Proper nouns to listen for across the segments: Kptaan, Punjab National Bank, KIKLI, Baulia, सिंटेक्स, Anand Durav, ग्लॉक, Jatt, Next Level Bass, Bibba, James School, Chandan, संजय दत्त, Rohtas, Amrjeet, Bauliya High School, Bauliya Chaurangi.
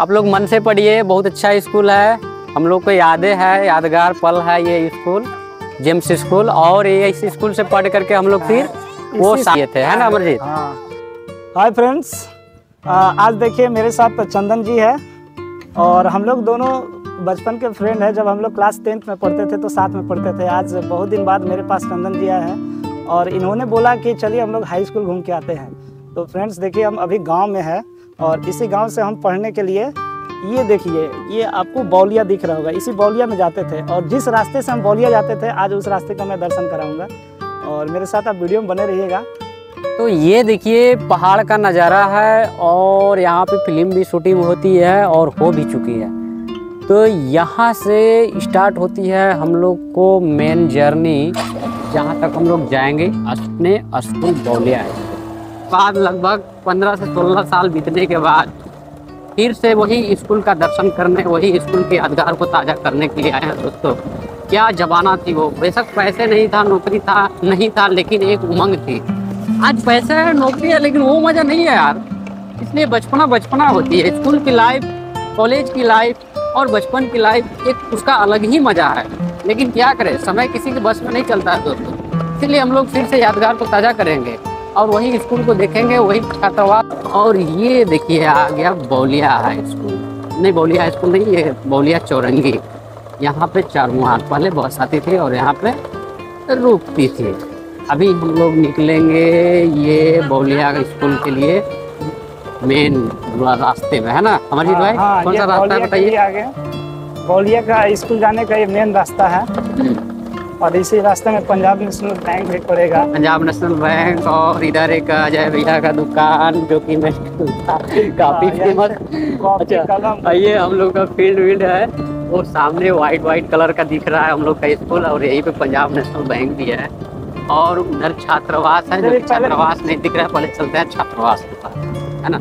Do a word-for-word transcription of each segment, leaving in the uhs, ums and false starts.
आप लोग मन से पढ़िए, बहुत अच्छा स्कूल है। हम लोग को यादें है, यादगार पल है ये स्कूल, जेम्स स्कूल। और ये इस स्कूल से पढ़ करके हम लोग फिर वो साथ थे, है ना अमरजीत? हाय फ्रेंड्स, आज देखिए मेरे साथ चंदन जी है और हम लोग दोनों बचपन के फ्रेंड हैं। जब हम लोग क्लास टेंथ में पढ़ते थे तो साथ में पढ़ते थे। आज बहुत दिन बाद मेरे पास चंदन जी आए हैं और इन्होंने बोला कि चलिए हम लोग हाई स्कूल घूम के आते हैं। तो फ्रेंड्स देखिए, हम अभी गाँव में है और इसी गांव से हम पढ़ने के लिए, ये देखिए ये आपको बौलिया दिख रहा होगा, इसी बौलिया में जाते थे। और जिस रास्ते से हम बौलिया जाते थे आज उस रास्ते का मैं दर्शन कराऊंगा और मेरे साथ आप वीडियो में बने रहिएगा। तो ये देखिए पहाड़ का नज़ारा है और यहाँ पे फिल्म भी शूटिंग होती है और हो भी चुकी है। तो यहाँ से स्टार्ट होती है हम लोग को मेन जर्नी, जहाँ तक हम लोग जाएंगे अपने स्कूल बौलिया। बाद लगभग पंद्रह से सोलह साल बीतने के बाद फिर से वही स्कूल का दर्शन करने, वही स्कूल के यादगार को ताज़ा करने के लिए आए हैं दोस्तों। क्या जमाना थी वो। बेशक पैसे नहीं था, नौकरी था नहीं था, लेकिन एक उमंग थी। आज पैसा है, नौकरी है, लेकिन वो मज़ा नहीं है यार। इसलिए बचपना बचपना होती है। स्कूल की लाइफ, कॉलेज की लाइफ और बचपन की लाइफ, एक उसका अलग ही मज़ा है। लेकिन क्या करें, समय किसी के बस में नहीं चलता है दोस्तों। इसलिए हम लोग फिर से यादगार को ताज़ा करेंगे और वही स्कूल को देखेंगे, वही छात्रावास। और ये देखिए आ गया बौलिया हाई स्कूल, नहीं बौलिया हाई स्कूल नहीं, ये बौलिया चौरंगी। यहाँ पे चार मुहान पहले बस आती थी और यहाँ पे रुकती थी। अभी हम लोग निकलेंगे ये बौलिया स्कूल के लिए मेन रास्ते में, है ना हमारी भाई? हाँ, कौन सा रास्ता बताइए? बौलिया का स्कूल जाने का ये मेन रास्ता है और इसी रास्ते में पंजाब नेशनल बैंक भी पड़ेगा। पंजाब नेशनल बैंक और इधर एक अजय भैया का दुकान जो कि मैं काफ़ी फेमस। अच्छा ये हम लोग का फील्ड वील्ड है, वो सामने वाइट वाइट कलर का दिख रहा है हम लोग का स्कूल और यहीं पे पंजाब नेशनल बैंक भी है और उधर छात्रावास है। जो छात्रावास नहीं दिख रहा है, पहले चलते हैं छात्रावास के साथ, है ना?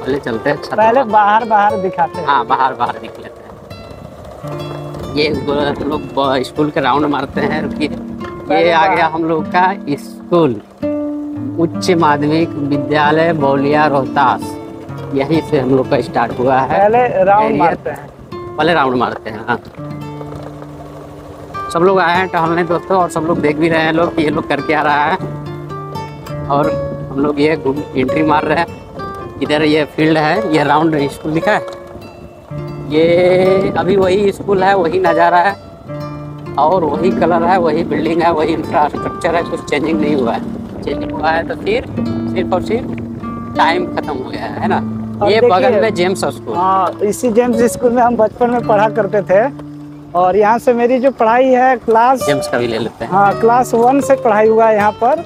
पहले चलते हैं, पहले बाहर बाहर दिखाते हैं। हाँ बाहर बाहर दिख लेते हैं। ये हम लोग स्कूल के राउंड मारते हैं, रुकिए। ये आ गया हम लोग का स्कूल, उच्च माध्यमिक विद्यालय बौलिया रोहतास। यहीं से हम लोग का स्टार्ट हुआ है। पहले राउंड मारते हैं, पहले राउंड मारते हैं। हाँ सब लोग आए हैं टहलने दोस्तों और सब लोग देख भी रहे हैं लोग कि ये लोग करके आ रहा है और हम लोग ये एंट्री मार रहे हैं। इधर ये फील्ड है, ये राउंड स्कूल लिखा है। ये अभी वही स्कूल है, वही नज़ारा है और वही कलर है, वही बिल्डिंग है, वही इंफ्रास्ट्रक्चर है। कुछ चेंजिंग नहीं हुआ है। चेंजिंग हुआ है तो फिर सिर्फ और सिर्फ टाइम खत्म हो गया है, है ना? ये बगल में जेम्स स्कूल। हाँ इसी जेम्स स्कूल में हम बचपन में पढ़ा करते थे और यहाँ से मेरी जो पढ़ाई है क्लास जेम्स का भी ले लेते हैं। हाँ क्लास वन से पढ़ाई हुआ है यहाँ पर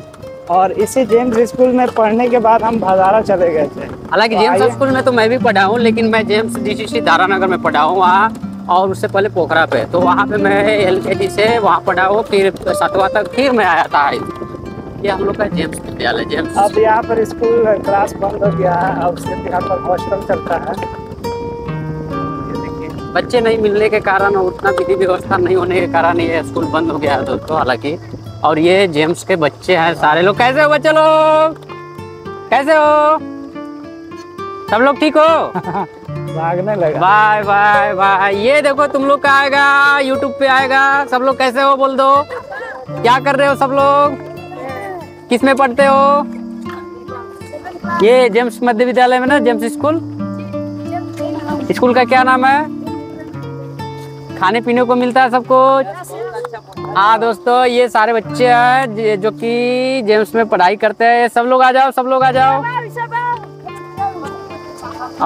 और इसी जेम्स स्कूल में पढ़ने के बाद हम भदारा चले गए थे। हालांकि जेम्स स्कूल में तो मैं भी पढ़ा हूँ, लेकिन मैं जेम्स डीसीसी दारानगर में पढ़ा हूँ वहाँ, और उससे पहले पोखरा पे। तो वहाँ पे मैं एलकेजी से वहाँ पढ़ा हूँ, फिर सातवां तक फिर मैं आया था। ये हम लोग का जेम्स विद्यालय जेम्स। अब यहाँ पर स्कूल क्लास बंद हो गया है, अब सिर्फ यहाँ पर हॉस्टल चलता है। बच्चे नहीं मिलने के कारण, उतना विधि व्यवस्था नहीं होने के कारण ये स्कूल बंद हो गया है दोस्तों। हालाँकि और ये जेम्स के बच्चे हैं सारे लोग। कैसे हो बच्चे लोग, कैसे हो सब लोग, ठीक हो? भागने लगा। Bye bye bye. ये देखो तुम लोग का आएगा, यूट्यूब पे आएगा। सब लोग कैसे हो बोल दो, क्या कर रहे हो सब लोग, किस में पढ़ते हो? ये जेम्स मध्य विद्यालय में ना, जेम्स स्कूल। स्कूल का क्या नाम है? खाने पीने को मिलता है सब कुछ। हाँ दोस्तों ये सारे बच्चे हैं जो कि जेम्स में पढ़ाई करते हैं। सब लोग आ जाओ, सब लोग आ जाओ।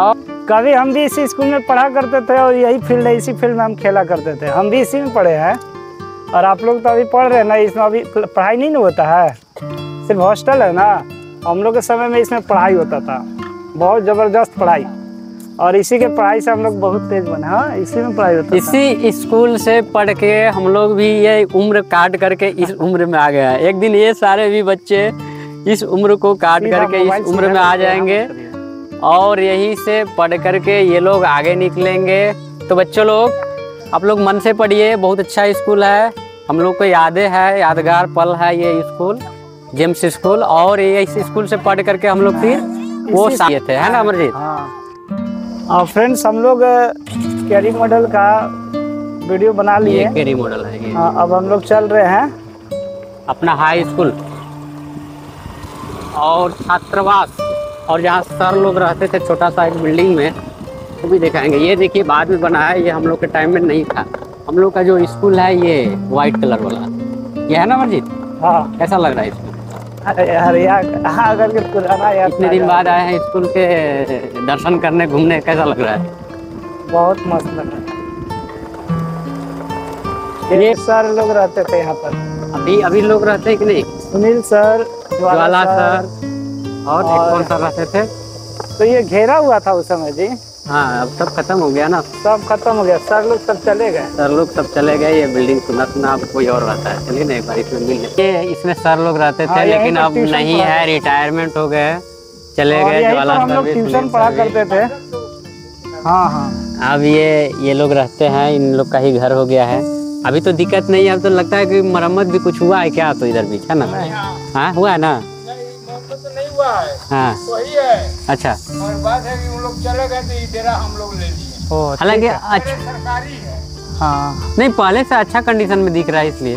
और कभी हम भी इसी स्कूल में पढ़ा करते थे और यही फील्ड है, इसी फील्ड में हम खेला करते थे। हम भी इसी में पढ़े हैं और आप लोग तो अभी पढ़ रहे हैं ना, इसमें अभी पढ़ाई नहीं होता है, सिर्फ हॉस्टल है ना। हम लोग के समय में इसमें पढ़ाई होता था, बहुत ज़बरदस्त पढ़ाई, और इसी के पढ़ाई से हम लोग बहुत तेज बने। हाँ इसी में पढ़ाई होता है। इसी स्कूल से पढ़ के हम लोग भी ये उम्र काट करके इस उम्र में आ गए हैं। एक दिन ये सारे भी बच्चे इस उम्र को काट करके इस उम्र में आ जाएंगे और यहीं से पढ़ करके ये लोग आगे निकलेंगे। तो बच्चों लोग आप लोग मन से पढ़िए, बहुत अच्छा स्कूल है। हम लोग को यादें है, यादगार पल है ये स्कूल, जेम्स स्कूल। और ये इस स्कूल से पढ़ करके हम लोग फिर वो साथ थे, है ना अमरजीत? फ्रेंड्स हम लोग कैरी मॉडल का वीडियो बना लिए। ये कैरी मॉडल है ये। आ, अब हम लोग चल रहे हैं अपना हाई स्कूल और छात्रावास, और जहाँ सर लोग रहते थे छोटा सा एक बिल्डिंग में, वो तो भी दिखाएंगे। ये देखिए बाद में बना है, ये हम लोग के टाइम में नहीं था। हम लोग का जो स्कूल है ये वाइट कलर वाला ये है ना अमरजीत? हाँ। कैसा लग रहा है स्कूल? अरे यार हाँ, अगर के पुराना यार। इतने दिन बाद आए हैं स्कूल के दर्शन करने घूमने, कैसा लग रहा है? बहुत मस्त लग रहा है। ये सर लोग रहते थे यहाँ पर। अभी अभी लोग रहते हैं कि नहीं? सुनील सर, ज्वाला सर और एक कौन सा रहते थे? तो ये घेरा हुआ था उस समय जी। हाँ, अब सब खत्म हो गया ना। सब खत्म हो गया, सर लोग सब चले गए। सर लोग सब चले गए, ये बिल्डिंग सुना सुना अब कोई और रहता है। चलिए नहीं भाई, इसमें मिल ये इसमें सर लोग रहते थे। हाँ, लेकिन अब नहीं है, रिटायरमेंट हो गए, चले गए। हम लोग ट्यूशन पढ़ा करते थे। हाँ हाँ, अब ये ये लोग रहते हैं, इन लोग का ही घर हो गया है। अभी तो दिक्कत नहीं है, अब तो लगता है कि मरम्मत भी कुछ हुआ है क्या? तो इधर भी है ना। हाँ हुआ है ना। हाँ वही है। अच्छा, और बात है कि उन लोग चले गए तो इधर हम लोग ले लिए। हालांकि अच्छा सरकारी है। हाँ नहीं, पहले से अच्छा कंडीशन में दिख रहा है इसलिए।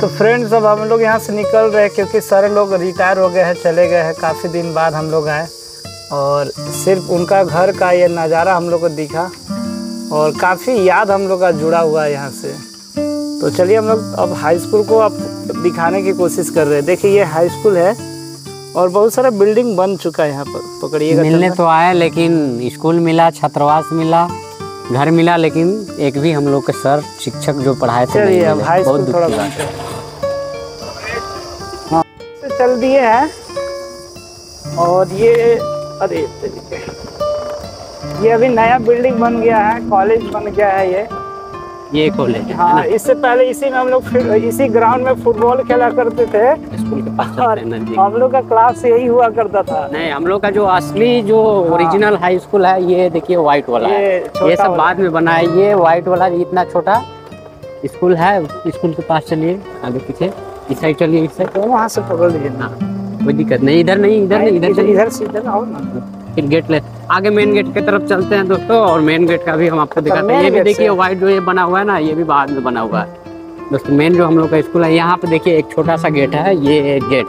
तो फ्रेंड्स अब हम लोग यहाँ से निकल रहे हैं, क्योंकि सारे लोग रिटायर हो गए हैं, चले गए हैं। काफ़ी दिन बाद हम लोग आए और सिर्फ उनका घर का ये नज़ारा हम लोग को दिखा, और काफ़ी याद हम लोग का जुड़ा हुआ है यहाँ से। तो चलिए हम लोग अब हाई स्कूल को अब दिखाने की कोशिश कर रहे हैं। देखिए ये हाई स्कूल है और बहुत सारा बिल्डिंग बन चुका है यहाँ पर। पकड़िएगा, मिलने तो आए लेकिन स्कूल मिला, छात्रावास मिला, घर मिला, लेकिन एक भी हम लोग के सर शिक्षक जो पढ़ाए थे नहीं मिले। हाई स्कूल थोड़ा हाँ चल दिए हैं। और ये अरे ये अभी नया बिल्डिंग बन गया है, कॉलेज बन गया है ये ये कॉलेज। हाँ, इससे पहले इसी में हम लोग इसी ग्राउंड में फुटबॉल खेला करते थे स्कूल के पास। हम लोग का क्लास यही हुआ करता था। नहीं, हम लोग का जो असली जो ओरिजिनल हाई स्कूल है ये देखिए व्हाइट वाला ये है। ये सब बाद में बना है, ये व्हाइट वाला इतना छोटा स्कूल है। स्कूल के पास चलिए, आगे पीछे इस साइड चलिए, इस साइड वहाँ से पकड़ लीजिए ना, कोई दिक्कत नहीं। इधर नहीं, इधर नहीं, इधर इधर से इधर आओ ना, फिर गेट ले आगे मेन गेट की तरफ चलते हैं दोस्तों। और मेन गेट का भी हम आपको दिखाते हैं। ये भी देखिए व्हाइट जो ये बना हुआ है ना, ये भी बाद में बना हुआ है दोस्तों। मेन जो हम लोग का स्कूल है, यहाँ पे देखिए एक छोटा सा गेट है, ये गेट,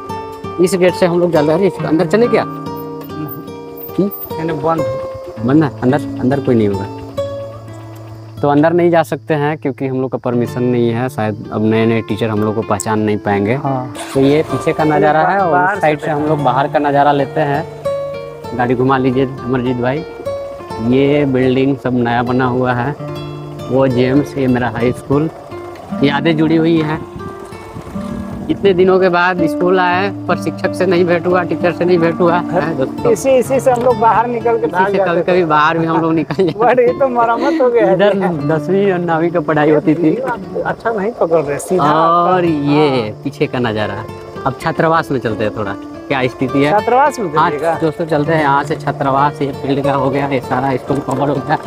इस गेट से हम लोग चल रहे हैं। अंदर चले क्या? बंद बंद है, अंदर अंदर कोई नहीं होगा तो अंदर नहीं जा सकते हैं, क्योंकि हम लोग का परमिशन नहीं है। शायद अब नए नए टीचर हम लोग को पहचान नहीं पाएंगे। तो ये पीछे का नज़ारा है, और साइड से हम लोग बाहर का नज़ारा लेते हैं। गाड़ी घुमा लीजिए अमरजीत भाई। ये बिल्डिंग सब नया बना हुआ है, वो जेम्स, ये मेरा हाई स्कूल। यादें जुड़ी हुई हैं, इतने दिनों के बाद स्कूल आए पर शिक्षक से नहीं भेंट हुआ, टीचर से नहीं भेंट हुआ। इसी इसी से हम लोग बाहर निकल के भाग जाते थे। कभी बाहर भी हम लोग निकल जाते। ये तो मरम्मत हो गया है, इधर दसवीं और नौवीं की पढ़ाई होती थी। अच्छा नहीं पकड़ रहे सीधा। और ये पीछे का नज़ारा। अब छात्रावास में चलते हैं, थोड़ा क्या स्थिति है छात्रावास में। आज दोस्तों चलते हैं यहाँ से छात्रावास, ये फील्ड का हो गया, ये सारा स्कूल कवर हो गया।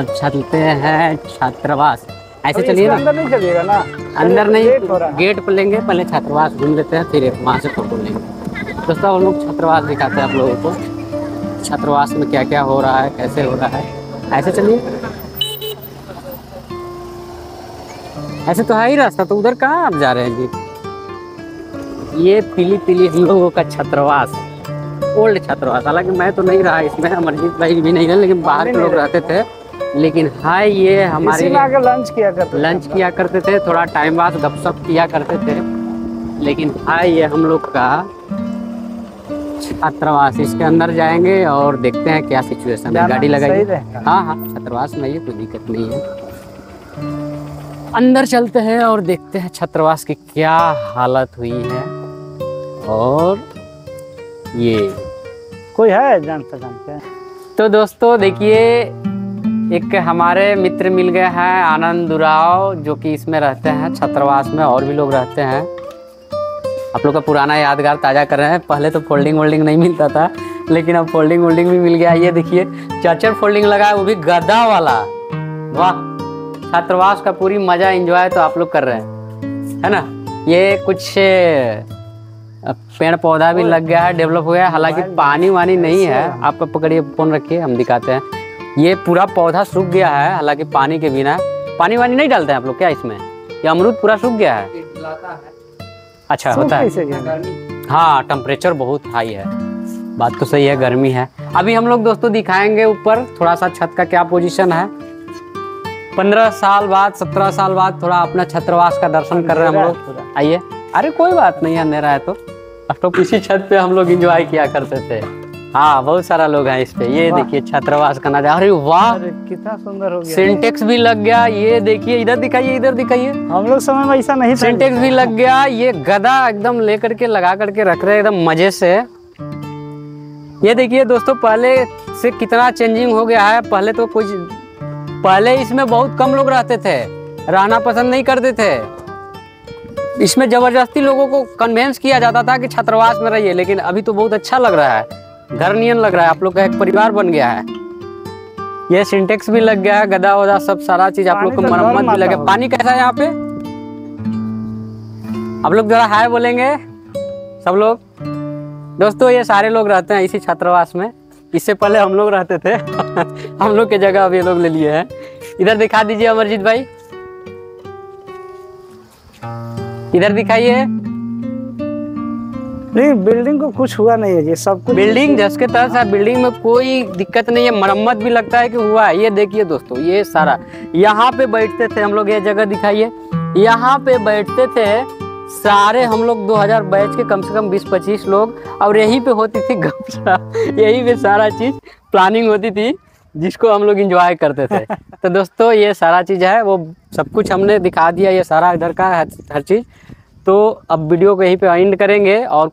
अब चलते हैं छात्रावास, ऐसे चलिए ना, अंदर नहीं चलिएगा ना, अंदर नहीं, गेट पर लेंगे, पहले छात्रावास घूम लेते हैं, फिर वहाँ से फोटो लेंगे। दोस्तों हम लोग छात्रावास दिखाते हैं आप लोगों को, छात्रावास में क्या क्या हो रहा है, कैसे हो रहा है। ऐसे चलिए, ऐसे तो है ही रास्ता, तो उधर कहाँ आप जा रहे हैं जी। ये पीली पीली हम लोगों का छात्रावास, ओल्ड छात्रावास। हालांकि मैं तो नहीं रहा इसमें, अमरजीत भाई भी नहीं रहे, लेकिन बाहर के लोग रहते थे। लेकिन हाँ ये हमारे लंच किया करते लंच किया करते थे, थोड़ा टाइम बाद गपशप किया करते थे। लेकिन हाँ ये हम लोग का छात्रावास, इसके अंदर जाएंगे और देखते हैं क्या सिचुएशन है। गाड़ी लगाइए। हाँ हाँ छात्रावास में ये कोई दिक्कत नहीं है, अंदर चलते हैं और देखते हैं छात्रावास की क्या हालत हुई है। और ये कोई है जान पहचान। तो दोस्तों देखिए एक हमारे मित्र मिल गए हैं, आनंद दुराव, जो कि इसमें रहते हैं छात्रावास में, और भी लोग रहते हैं। आप लोग का पुराना यादगार ताज़ा कर रहे हैं। पहले तो फोल्डिंग वोल्डिंग नहीं मिलता था, लेकिन अब फोल्डिंग वोल्डिंग भी मिल गया। ये देखिए चाचर फोल्डिंग लगा, वो भी गदा वाला। वाह, छात्रावास का पूरी मज़ा इंजॉय तो आप लोग कर रहे हैं, है ना। ये कुछ पेड़ पौधा भी लग गया है, डेवलप हो गया है। हालांकि पानी वानी नहीं है। आप पकड़िए फोन रखिए, हम दिखाते हैं। ये पूरा पौधा सूख गया है, हालांकि पानी के बिना। पानी वानी नहीं डालते हैं आप लोग क्या इसमें? ये अमरूद पूरा सूख गया है। अच्छा होता है। हाँ, टेम्परेचर बहुत हाई है। बात तो सही है, गर्मी है। अभी हम लोग दोस्तों दिखाएंगे ऊपर थोड़ा सा छत का क्या पोजीशन है। पंद्रह साल बाद, सत्रह साल बाद थोड़ा अपना छात्रावास का दर्शन कर रहे हैं हम लोग। आइए। अरे कोई बात नहीं, अंधेरा है तो तो इसी छत पे हम लोग एंजॉय किया करते थे। हाँ, बहुत सारा लोग हैं इस पे। ये देखिए छात्रावास का नजारा। अरे वाह, कितना सुंदर हो गया। सिंटेक्स भी लग गया। ये देखिए, इधर दिखाइए, इधर दिखाइए। हम लोग समय में ऐसा नहीं था। सिंटेक्स भी लग गया। ये गदा एकदम लेकर के लगा करके रख रहे एकदम मजे से। ये देखिए दोस्तों, पहले से कितना चेंजिंग हो गया है। पहले तो कुछ पहले इसमें बहुत कम लोग रहते थे, रहना पसंद नहीं करते थे। इसमें जबरदस्ती लोगों को कन्वेंस किया जाता था कि छात्रावास में रहिए। लेकिन अभी तो बहुत अच्छा लग रहा है, घर नियन लग रहा है। आप लोग का एक परिवार बन गया है। ये सिंटेक्स भी लग गया है, गदा वदा सब सारा चीज आप लोग को मरम्मत भी लगे। पानी कैसा है यहाँ पे? आप लोग जरा हाय बोलेंगे सब लोग। दोस्तों ये सारे लोग रहते हैं इसी छात्रावास में। इससे पहले हम लोग रहते थे। हम लोग के जगह अब ये लोग ले लिए हैं। इधर दिखा दीजिए अमरजीत भाई, इधर दिखाइए। नहीं, बिल्डिंग को कुछ हुआ नहीं है। ये सब कुछ बिल्डिंग जस के तस है। बिल्डिंग में कोई दिक्कत नहीं है, मरम्मत भी लगता है कि हुआ है। ये देखिए दोस्तों, ये सारा यहाँ पे बैठते थे हम लोग। ये जगह दिखाइए, यहाँ पे बैठते थे सारे हम लोग। दो हज़ार बैच के कम से कम बीस पच्चीस लोग, और यहीं पे होती थी गपशप। यहीं पे सारा चीज प्लानिंग होती थी, जिसको हम लोग एंजॉय करते थे। तो दोस्तों ये सारा चीज़ है, वो सब कुछ हमने दिखा दिया। ये सारा इधर का हर चीज़। तो अब वीडियो को यहीं पे एंड करेंगे और